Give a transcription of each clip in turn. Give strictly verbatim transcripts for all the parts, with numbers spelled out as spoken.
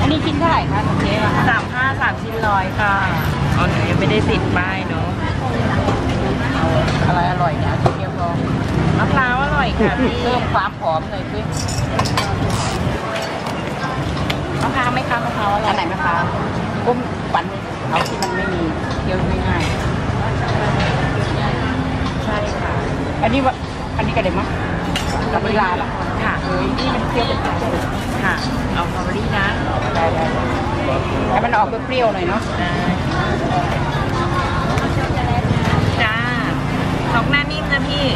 อันนี้ชิ้นเท่าไหร่คะของเจ๊สามห้าสามชิ้นร้อยค่ะอ๋อหนูยังไม่ได้ติดป้ายเนาะอะไรอร่อยเนี่ยเกี๊ยวกรอบมะพร้าวอร่อยค่ะพี่เพิ่มความหอมหน่อยพี่มะพร้าวไหมคะมะพร้าวอะไรอันไหนมะพร้าวกุ้งปั่นเอาที่มันไม่มีเกี๊ยวง่ายๆใช่ค่ะอันนี้ว่าอันนี้กระเด็นมั้ยกระเด็นลาละค่ะเอ้ยนี่มันเกี๊ยวเป็นไงค่ะเอาคาร์บอนนะได้ได้ให้มันออกเปรี้ยวๆหน่อยเนาะจ้าดอกหน้านิ่มนะพี่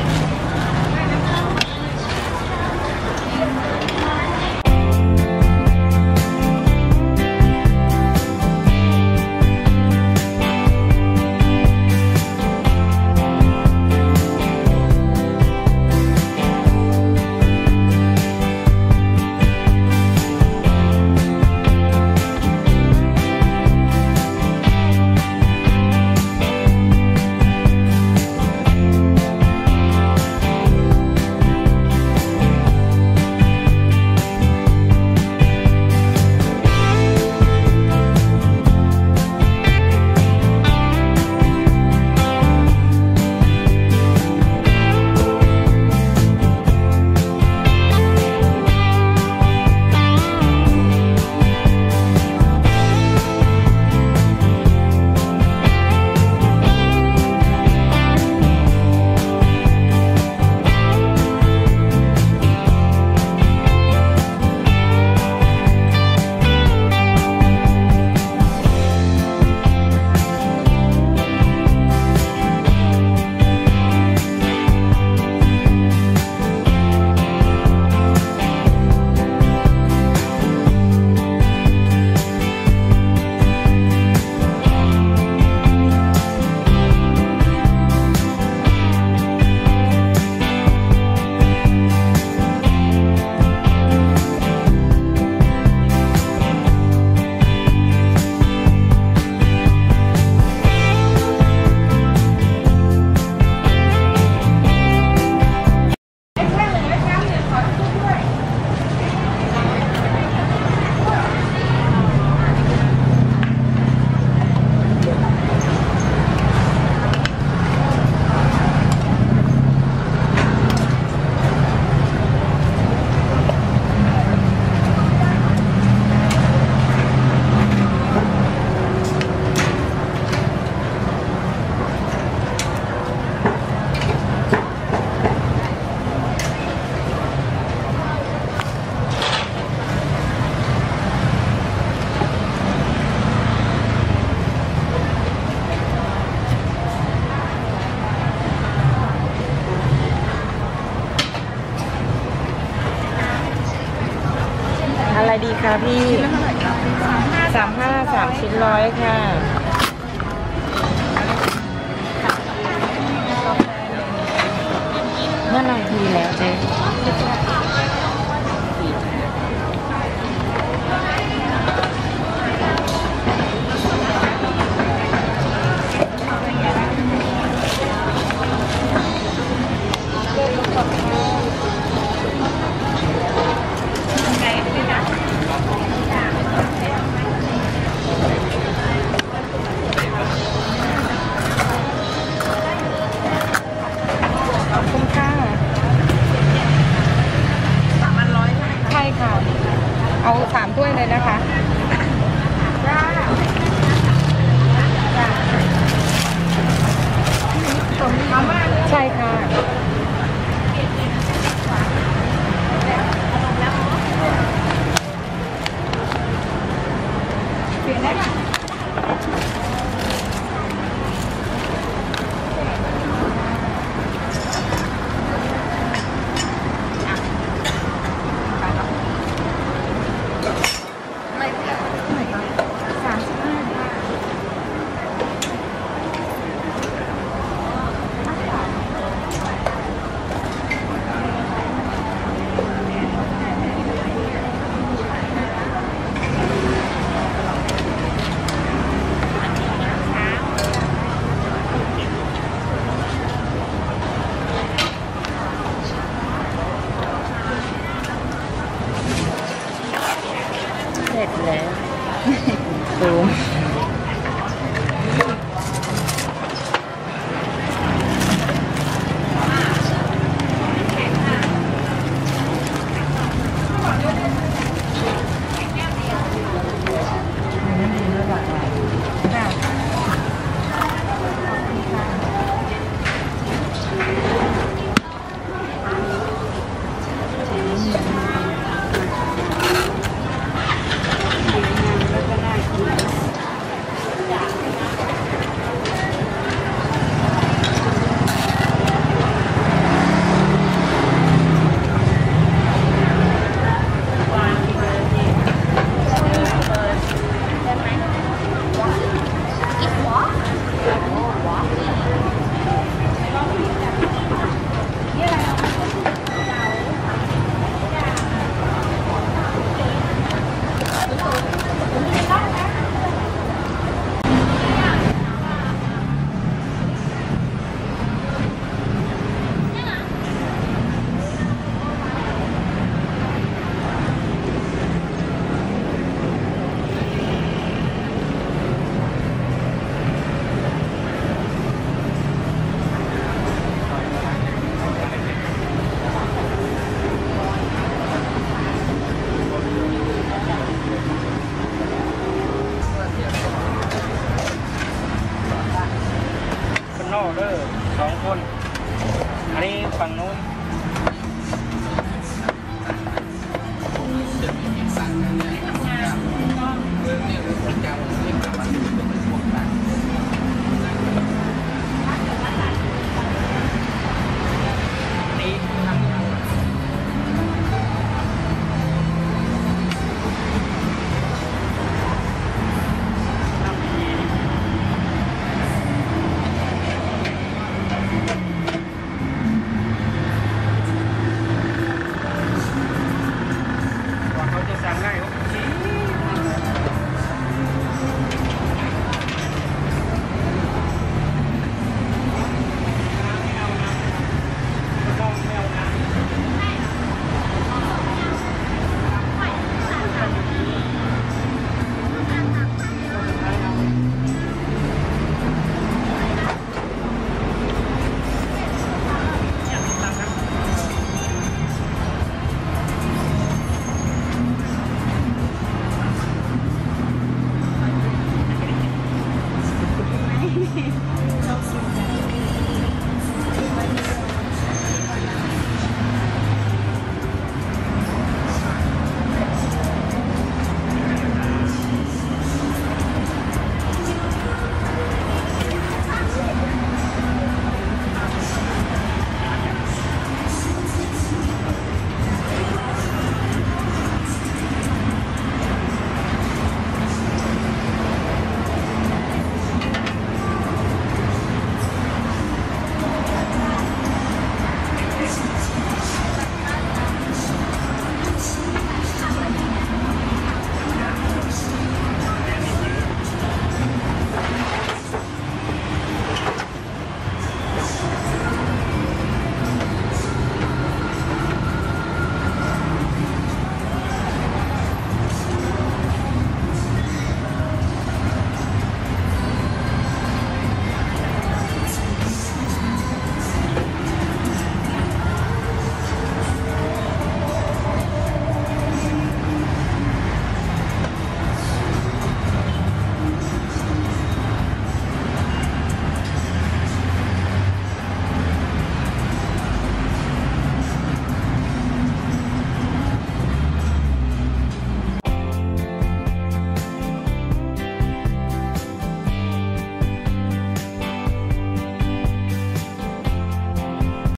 ดีค่ะพี่สามห้าสามชิ้นร้อยค่ะเมื่อไรดีแล้วเจ๊ เด้อสองคนอันนี้ฝั่งนู้น